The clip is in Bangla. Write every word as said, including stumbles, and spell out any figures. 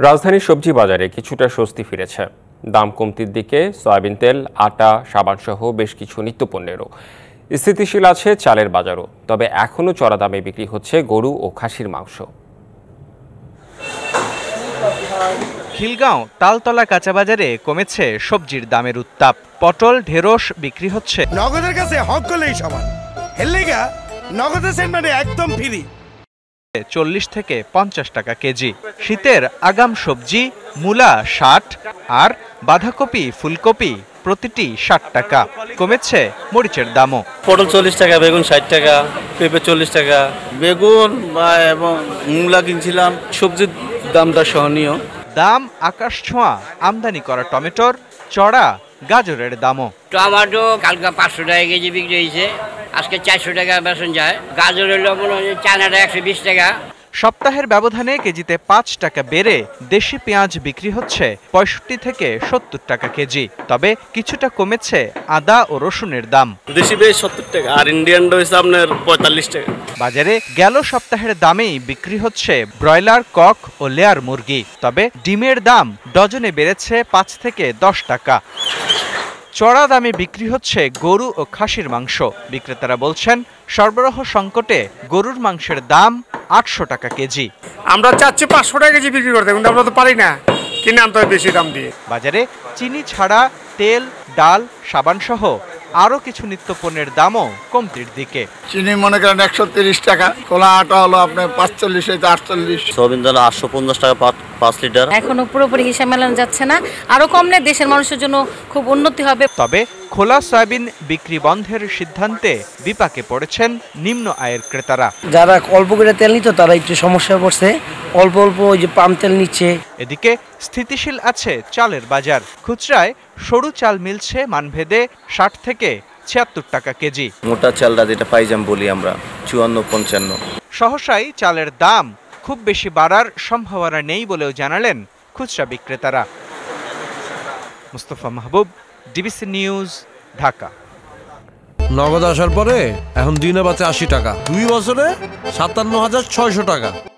राजधानी सब्जी बाजारे किछुटा स्वस्ति फिरेছে। दाम कमतिर दिके सयाबिन तेल, आटा, साबान सह बेश किछु नित्य पण्येरो स्थितिशील आछे। चालेर बाजारो तबे एखोनो चड़ा दामे बिक्री होच्छे गरु ओ खासिर मांस। খিলগাঁও তালতলা কাঁচা বাজারে কমেছে সবজির দামের উত্তাপ। পটল, ঢেঁড়স বিক্রি হচ্ছে নগদের কাছে হক গলেই সমান। হেলেগা নগদে সেন মানে একদম ফ্রি। চল্লিশ থেকে পঞ্চাশ টাকা কেজি। শীতের আগাম সবজি মূলা ষাট আর বাঁধাকপি ফুলকপি প্রতিটি ষাট টাকা। কমেছে মরিচের দামও। পটল চল্লিশ টাকা, বেগুন ষাট টাকা, পেঁপে চল্লিশ টাকা। বেগুন এবং মূলা কিনছিলাম, সবজির দামটা সহনীয়। দাম আকাশ ছোঁয়া। আমদানি করা টমেটোর চড়া, গাজরের দামও। টমেটো কালকে পাঁচশো টাকা কেজি বিক্রি হয়েছে, আজকে চারশো টাকা বেচন যায়। গাজরের লবণ চায়নাটা একশো বিশ টাকা। সপ্তাহের ব্যবধানে কেজিতে পাঁচ টাকা বেড়ে দেশি পেঁয়াজ বিক্রি হচ্ছে পঁয়ষট্টি থেকে সত্তর টাকা কেজি। তবে কিছুটা কমেছে আদা ও রসুনের দাম। দেশি পেঁয়াজ সত্তর টাকা আর ইন্ডিয়ানটা হচ্ছে আপনার পঁয়তাল্লিশ টাকা। বাজারে গেল সপ্তাহের দামেই বিক্রি হচ্ছে ব্রয়লার, কক ও লেয়ার মুরগি। তবে ডিমের দাম ডজনে বেড়েছে পাঁচ থেকে দশ টাকা। চড়া দামে বিক্রি হচ্ছে গরু ও খাসির মাংস। বিক্রেতারা বলছেন সরবরাহ সংকটে গরুর মাংসের দাম আটশো টাকা কেজি। আমরা চাচ্ছি পাঁচশো টাকা কেজি বিক্রি করতে, কিন্তু আমরা তো পারি না, কিনে আনতে হয় বেশি দাম দিয়ে। বাজারে চিনি ছাড়া তেল, ডাল, সাবান সহ আরও কিছু নিত্য পণ্যের দামও কমতির দিকে। চিনি মনে করেন একশো তিরিশ টাকা, খোলা আটা হলো আপনার পাঁচচল্লিশ থেকে আটচল্লিশ, সবিন দাল আটশো পঞ্চাশ টাকা পাঁচ লিটার। এখনো পুরোপুরি হিসাব মেলানো যাচ্ছে না, আরও কমলে দেশের মানুষের জন্য খুব উন্নতি হবে। তবে খোলা সয়াবিন বিক্রি বন্ধের সিদ্ধান্তে বিপাকে পড়েছেন নিম্ন আয়ের ক্রেতারা। যারা অল্প করে তেল নিত তারা একটু সমস্যা পড়ছে, অল্প অল্প ওই যে পাম তেল নিচ্ছে। এদিকে স্থিতিশীল আছে চালের বাজার। খুচরায় সরু চাল মিলছে মানভেদে ষাট থেকে ছিয়াত্তর টাকা কেজি। মোটা চালটা যেটা পাইজাম বলি আমরা চুয়ান্ন পঞ্চান্ন। সহসাই চালের দাম খুব বেশি বাড়ার সম্ভাবনা নেই বলেও জানালেন খুচরা বিক্রেতারা। Mustafa Mahbub, DBC news, Dhaka. নগদ আসার পরে এখন দিনে বাঁচে আশি টাকা, দুই বছরে সাতান্ন হাজার ছয়শো টাকা।